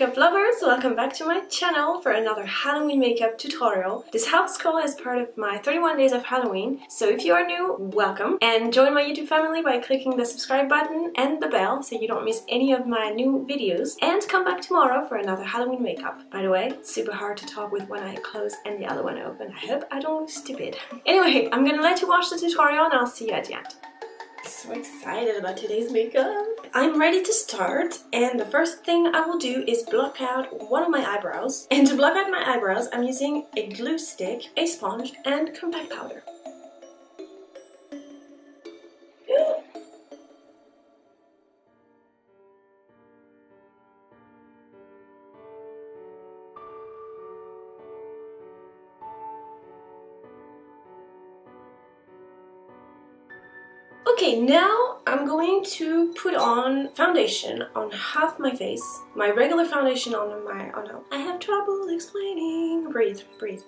makeup lovers, welcome back to my channel for another Halloween makeup tutorial. This house call is part of my 31 days of Halloween, so if you are new, welcome, and join my YouTube family by clicking the subscribe button and the bell so you don't miss any of my new videos, and come back tomorrow for another Halloween makeup. By the way, it's super hard to talk with one eye closed and the other one open. I hope I don't look stupid. Anyway, I'm gonna let you watch the tutorial and I'll see you at the end. So excited about today's makeup. I'm ready to start, and the first thing I will do is block out one of my eyebrows. And to block out my eyebrows, I'm using a glue stick, a sponge, and compact powder. Okay, now I'm going to put on foundation on half my face. My regular foundation on my... Oh no, I have trouble explaining. Breathe, breathe.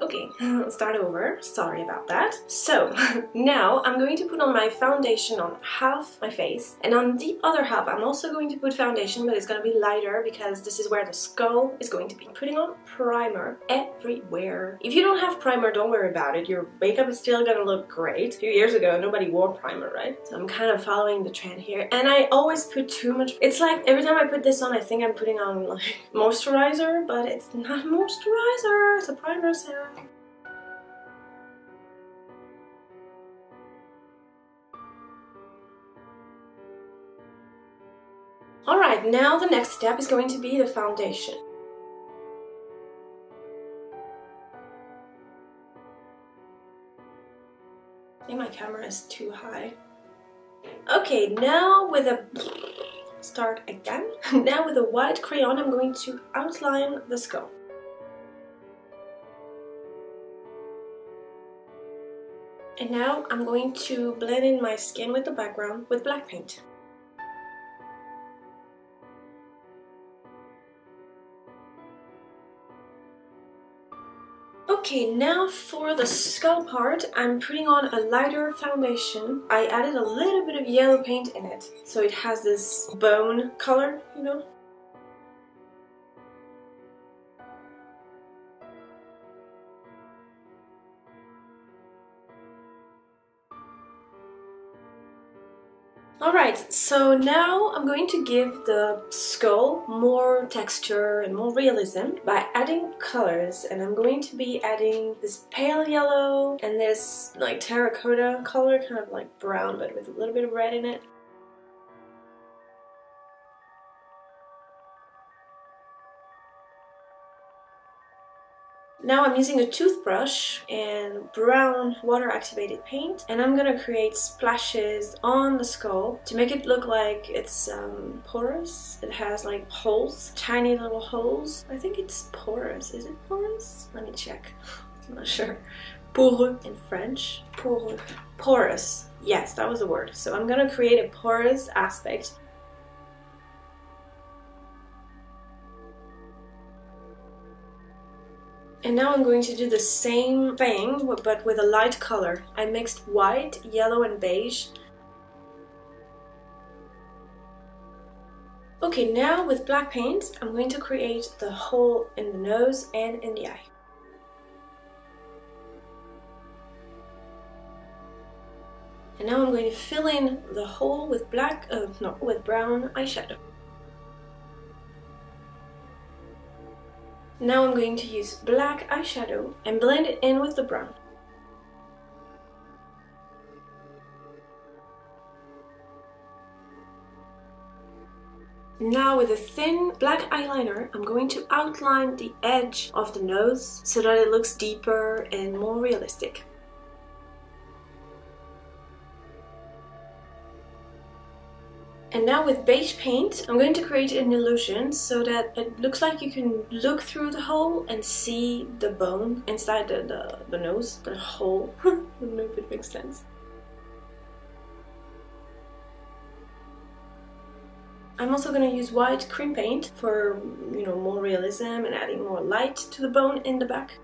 Okay, start over. Sorry about that. So, now I'm going to put on my foundation on half my face, and on the other half I'm also going to put foundation, but it's going to be lighter because this is where the skull is going to be. Putting on primer everywhere. If you don't have primer, don't worry about it. Your makeup is still going to look great. A few years ago, nobody wore primer, right? So I'm kind of following the trend here, and I always put too much. It's like every time I put this on, I think I'm putting on like moisturizer, but it's not moisturizer, it's a primer serum. Alright, now the next step is going to be the foundation. I think my camera is too high. Okay, now with a... Start again. Now with a white crayon I'm going to outline the skull. And now I'm going to blend in my skin with the background with black paint. Okay, now for the skull part, I'm putting on a lighter foundation. I added a little bit of yellow paint in it, so it has this bone color, you know? Alright, so now I'm going to give the skull more texture and more realism by adding colors, and I'm going to be adding this pale yellow and this like terracotta color, kind of like brown but with a little bit of red in it. Now I'm using a toothbrush and brown water-activated paint, and I'm gonna create splashes on the skull to make it look like it's porous. It has like holes, tiny little holes. I think it's porous. Is it porous? Let me check. I'm not sure. Poreux in French. Poreux. Porous. Yes, that was the word. So I'm gonna create a porous aspect. And now I'm going to do the same thing, but with a light color. I mixed white, yellow and beige. Okay, now with black paint, I'm going to create the hole in the nose and in the eye. And now I'm going to fill in the hole with brown eyeshadow. Now I'm going to use black eyeshadow and blend it in with the brown. Now with a thin black eyeliner, I'm going to outline the edge of the nose so that it looks deeper and more realistic. And now with beige paint, I'm going to create an illusion so that it looks like you can look through the hole and see the bone inside the nose, the hole. I don't know if it makes sense. I'm also going to use white cream paint for, you know, more realism and adding more light to the bone in the back.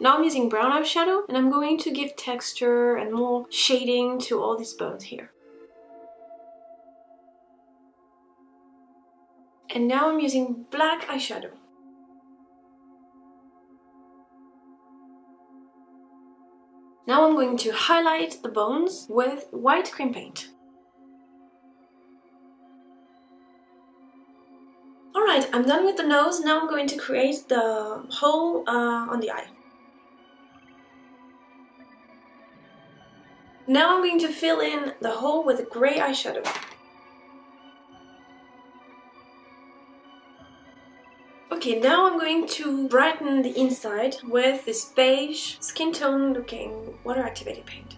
Now I'm using brown eyeshadow and I'm going to give texture and more shading to all these bones here. And now I'm using black eyeshadow. Now I'm going to highlight the bones with white cream paint. Alright, I'm done with the nose. Now I'm going to create the hole on the eye. Now I'm going to fill in the hole with grey eyeshadow. Okay, now I'm going to brighten the inside with this beige, skin tone looking water-activated paint.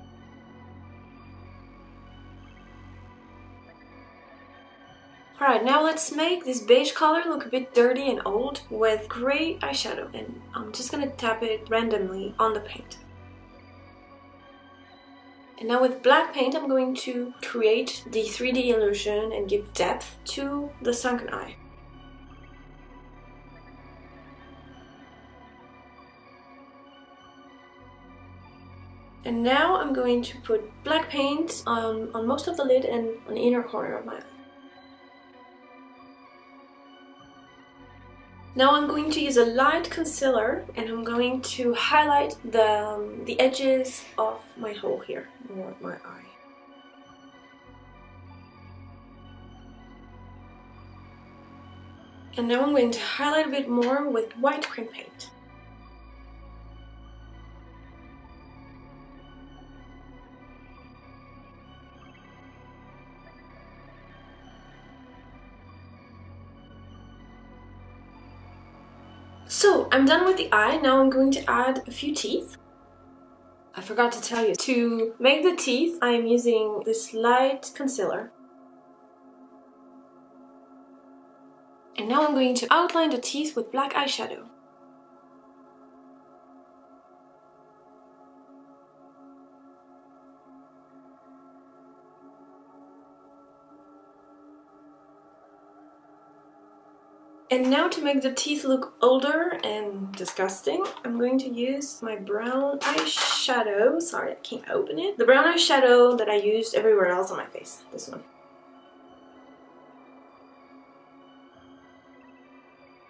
Alright, now let's make this beige color look a bit dirty and old with grey eyeshadow. And I'm just gonna tap it randomly on the paint. And now with black paint, I'm going to create the 3D illusion and give depth to the sunken eye. And now I'm going to put black paint on most of the lid and on the inner corner of my eye. Now I'm going to use a light concealer and I'm going to highlight the edges of my hole here, or my eye. And now I'm going to highlight a bit more with white cream paint. So, I'm done with the eye. Now I'm going to add a few teeth. I forgot to tell you, to make the teeth, I am using this light concealer. And now I'm going to outline the teeth with black eyeshadow. And now to make the teeth look older and disgusting, I'm going to use my brown eyeshadow. Sorry, I can't open it. The brown eyeshadow that I used everywhere else on my face, this one.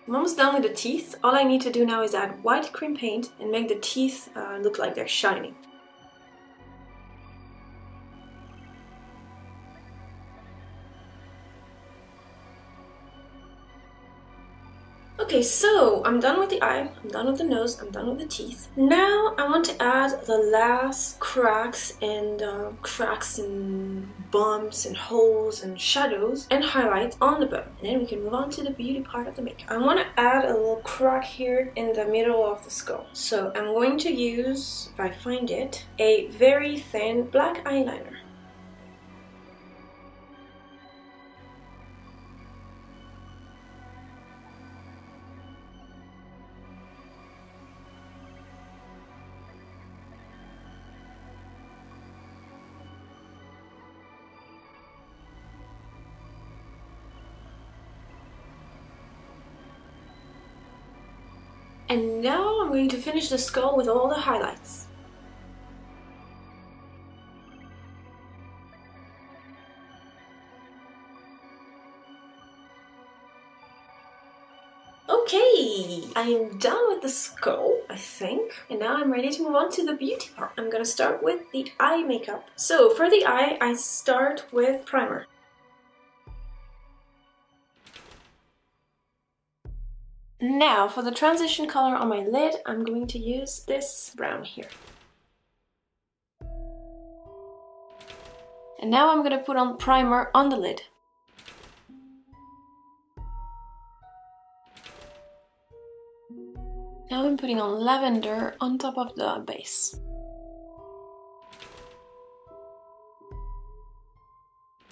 I'm almost done with the teeth. All I need to do now is add white cream paint and make the teeth look like they're shining. Okay, so I'm done with the eye, I'm done with the nose, I'm done with the teeth. Now I want to add the last cracks and bumps and holes and shadows and highlights on the bone. And then we can move on to the beauty part of the makeup. I want to add a little crack here in the middle of the skull. So I'm going to use, if I find it, a very thin black eyeliner. And now I'm going to finish the skull with all the highlights. Okay, I am done with the skull, I think. And now I'm ready to move on to the beauty part. I'm gonna start with the eye makeup. So for the eye, I start with primer. Now, for the transition color on my lid, I'm going to use this brown here. And now I'm going to put on primer on the lid. Now I'm putting on lavender on top of the base.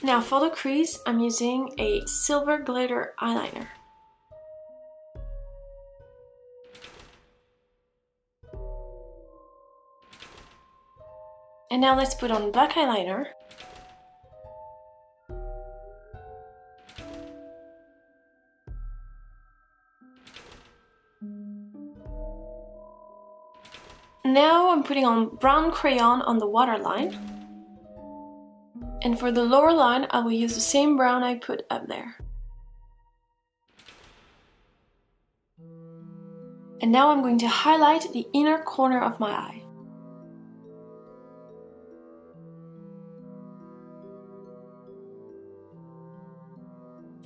Now for the crease, I'm using a silver glitter eyeliner. And now let's put on black eyeliner. Now I'm putting on brown crayon on the waterline. And for the lower line, I will use the same brown I put up there. And now I'm going to highlight the inner corner of my eye.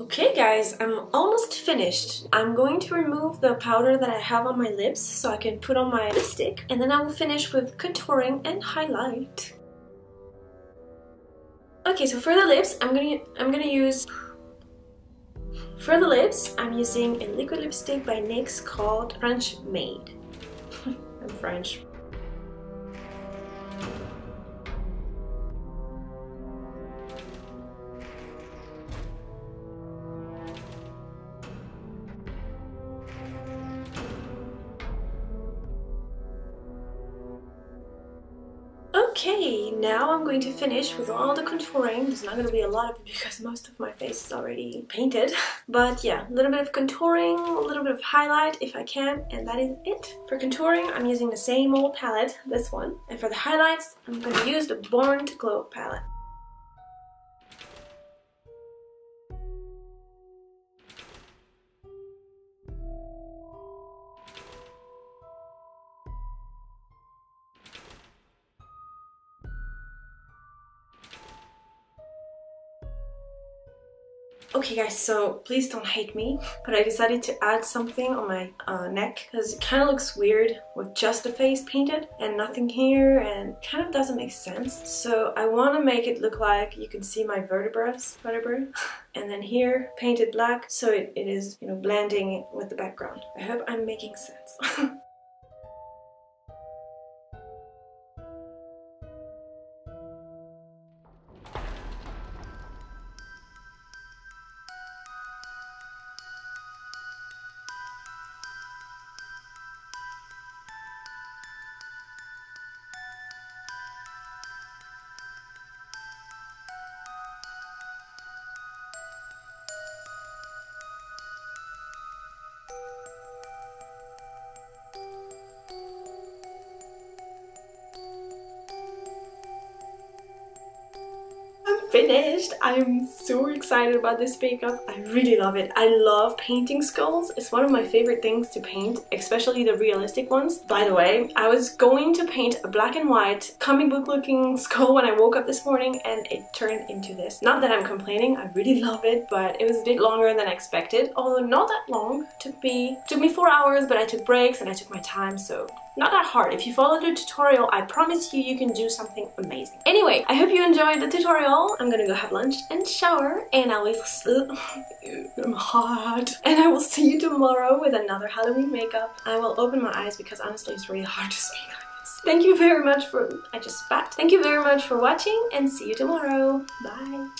Okay guys, I'm almost finished. I'm going to remove the powder that I have on my lips so I can put on my lipstick, and then I will finish with contouring and highlight. Okay, so for the lips, I'm using a liquid lipstick by NYX called French Maid. I'm French. Okay, now I'm going to finish with all the contouring. There's not going to be a lot of it because most of my face is already painted. But yeah, a little bit of contouring, a little bit of highlight if I can, and that is it. For contouring, I'm using the same old palette, this one. And for the highlights, I'm going to use the Born to Glow palette. Okay guys, so please don't hate me, but I decided to add something on my neck because it kind of looks weird with just the face painted and nothing here, and kind of doesn't make sense. So I want to make it look like you can see my vertebrae, and then here painted black, so it is, you know, blending with the background. I hope I'm making sense. Finished! I'm so excited about this makeup. I really love it. I love painting skulls. It's one of my favorite things to paint, especially the realistic ones. By the way, I was going to paint a black and white comic book looking skull when I woke up this morning, and it turned into this. Not that I'm complaining, I really love it, but it was a bit longer than I expected, although not that long. Took me 4 hours, but I took breaks and I took my time, so not that hard. If you follow the tutorial, I promise you can do something amazing. Anyway, I hope you enjoyed the tutorial. I'm gonna go have lunch and shower, and I will I'm hot, and I will see you tomorrow with another Halloween makeup. I will open my eyes because honestly it's really hard to speak like this. Thank you very much for watching, and see you tomorrow. Bye.